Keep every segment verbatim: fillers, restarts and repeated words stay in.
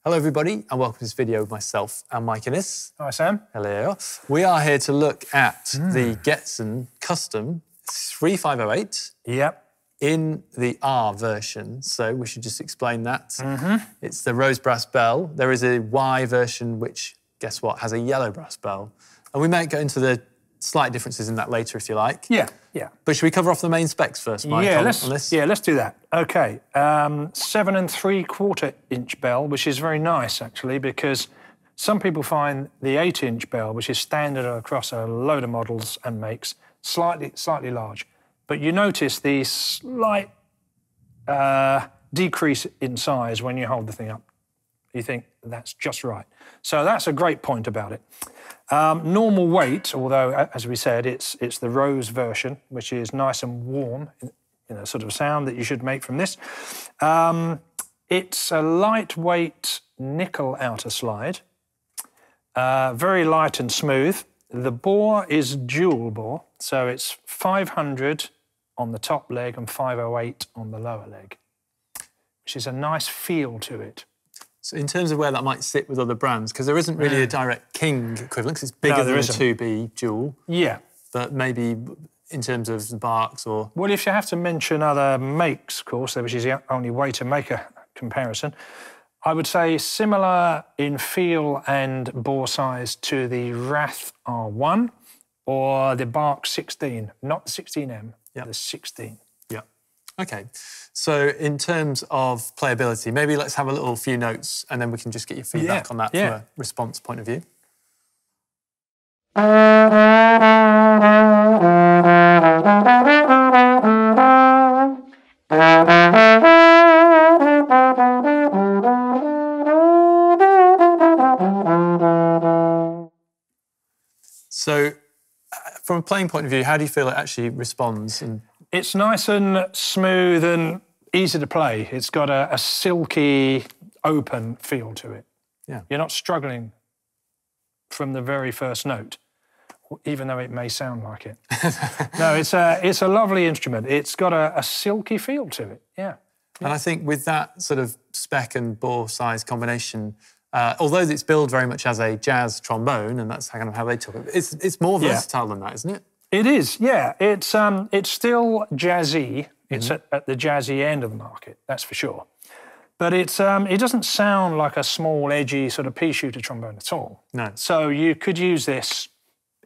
Hello everybody and welcome to this video with myself and Mike Innes. Hi Sam. Hello. We are here to look at mm. the Getzen Custom three five oh eight. Yep. In the R version, so we should just explain that. Mm-hmm. It's the rose brass bell. There is a Y version which, guess what, has a yellow brass bell. And we might go into the slight differences in that later if you like. Yeah, yeah. But should we cover off the main specs first, Mike? Yeah, on, let's, on this? yeah let's do that. Okay, um, seven and three quarter inch bell, which is very nice actually, because some people find the eight inch bell, which is standard across a load of models and makes, slightly, slightly large. But you notice the slight uh, decrease in size when you hold the thing up. You think, that's just right. So that's a great point about it. Um, normal weight, although, as we said, it's, it's the rose version, which is nice and warm, you know, sort of sound that you should make from this. Um, it's a lightweight nickel outer slide, uh, very light and smooth. The bore is dual bore, so it's five hundred on the top leg and five oh eight on the lower leg, which is a nice feel to it. So in terms of where that might sit with other brands, because there isn't really yeah. a direct King equivalent, because it's bigger no, than isn't. a two B dual. Yeah. But maybe in terms of the Barks or... Well, if you have to mention other makes, of course, which is the only way to make a comparison, I would say similar in feel and bore size to the Rath R one or the Bark sixteen, not the sixteen M, yep. the sixteen. Yeah. Okay. So in terms of playability, maybe let's have a little few notes and then we can just get your feedback yeah. on that yeah. from a response point of view. So, from a playing point of view, how do you feel it actually responds? And... It's nice and smooth and easy to play. It's got a, a silky, open feel to it. Yeah. You're not struggling from the very first note, even though it may sound like it. No, it's a, it's a lovely instrument. It's got a, a silky feel to it, yeah. yeah. And I think with that sort of spec and bore size combination, Uh, although it's billed very much as a jazz trombone, and that's kind of how they took it. It's, it's more versatile yeah. than that, isn't it? It is, yeah. It's, um, it's still jazzy. It's mm-hmm. at, at the jazzy end of the market, that's for sure. But it's, um, it doesn't sound like a small, edgy sort of pea shooter trombone at all. No. So you could use this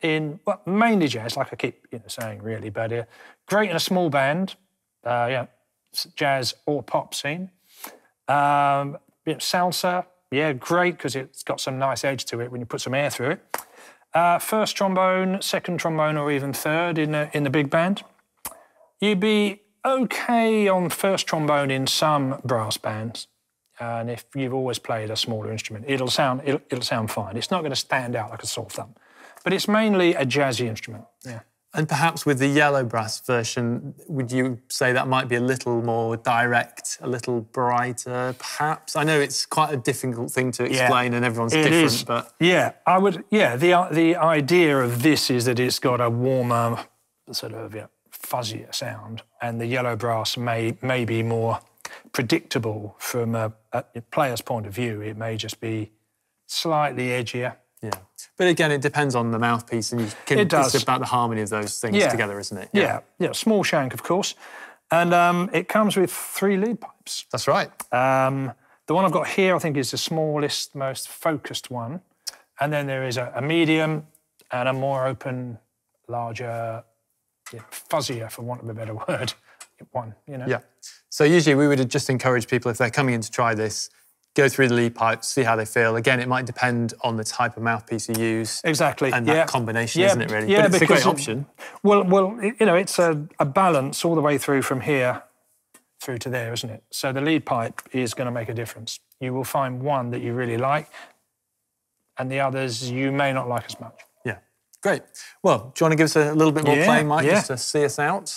in well, mainly jazz, like I keep you know, saying, really. But uh, great in a small band, uh, yeah, jazz or pop scene. Um, you know, salsa. Yeah, great, because it's got some nice edge to it when you put some air through it. Uh, first trombone, second trombone, or even third in the, in the big band. You'd be okay on first trombone in some brass bands, and if you've always played a smaller instrument, it'll sound, it'll, it'll sound fine. It's not going to stand out like a sore thumb, but it's mainly a jazzy instrument, yeah. And perhaps with the yellow brass version, would you say that might be a little more direct, a little brighter, perhaps? I know it's quite a difficult thing to explain, yeah, and everyone's different, is. but yeah, I would. Yeah, the the idea of this is that it's got a warmer, sort of yeah, fuzzier sound, and the yellow brass may may be more predictable from a, a player's point of view. It may just be slightly edgier. Yeah, but again, it depends on the mouthpiece, and you can, it does. It's about the harmony of those things yeah. together, isn't it? Yeah. yeah, yeah. Small shank, of course, and um, it comes with three lead pipes. That's right. Um, the one I've got here, I think, is the smallest, most focused one, and then there is a, a medium and a more open, larger, yeah, fuzzier, for want of a better word, one. You know. Yeah. So usually, we would just encourage people if they're coming in to try this, go through the lead pipes, see how they feel. Again, it might depend on the type of mouthpiece you use. Exactly. And that yeah. combination, yeah. isn't it, really? Yeah, but it's a great option. It, well, well, you know, it's a, a balance all the way through from here through to there, isn't it? So the lead pipe is going to make a difference. You will find one that you really like, and the others you may not like as much. Yeah. Great. Well, do you want to give us a little bit more yeah, play, Mike, yeah. just to see us out?